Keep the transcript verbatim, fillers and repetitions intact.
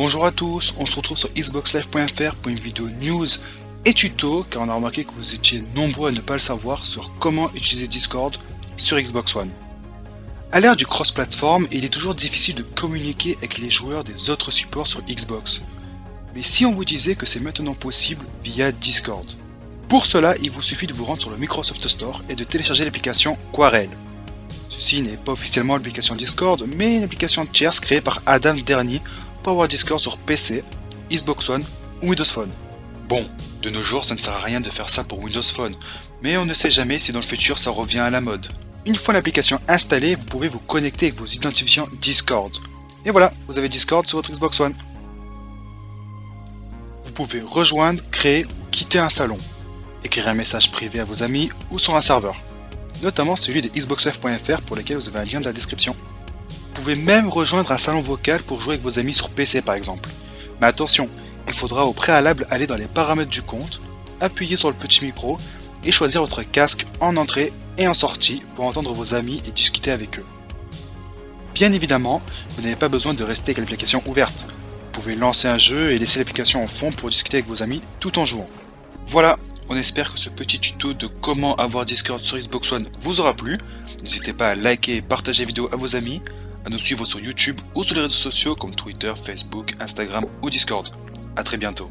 Bonjour à tous, on se retrouve sur Xbox Live point F R pour une vidéo news et tuto, car on a remarqué que vous étiez nombreux à ne pas le savoir sur comment utiliser Discord sur Xbox One. À l'ère du cross-platform, il est toujours difficile de communiquer avec les joueurs des autres supports sur Xbox. Mais si on vous disait que c'est maintenant possible via Discord? Pour cela, il vous suffit de vous rendre sur le Microsoft Store et de télécharger l'application Quarrel. Ceci n'est pas officiellement l'application Discord, mais une application tierce créée par Adam Dernier pour avoir Discord sur P C, Xbox One ou Windows Phone. Bon, de nos jours, ça ne sert à rien de faire ça pour Windows Phone, mais on ne sait jamais si dans le futur ça revient à la mode. Une fois l'application installée, vous pouvez vous connecter avec vos identifiants Discord. Et voilà, vous avez Discord sur votre Xbox One. Vous pouvez rejoindre, créer ou quitter un salon, écrire un message privé à vos amis ou sur un serveur, notamment celui de Xbox Live point F R pour lequel vous avez un lien dans la description. Vous pouvez même rejoindre un salon vocal pour jouer avec vos amis sur P C par exemple. Mais attention, il faudra au préalable aller dans les paramètres du compte, appuyer sur le petit micro et choisir votre casque en entrée et en sortie pour entendre vos amis et discuter avec eux. Bien évidemment, vous n'avez pas besoin de rester avec l'application ouverte. Vous pouvez lancer un jeu et laisser l'application en fond pour discuter avec vos amis tout en jouant. Voilà, on espère que ce petit tuto de comment avoir Discord sur Xbox One vous aura plu. N'hésitez pas à liker et partager la vidéo à vos amis, à nous suivre sur YouTube ou sur les réseaux sociaux comme Twitter, Facebook, Instagram ou Discord. A très bientôt.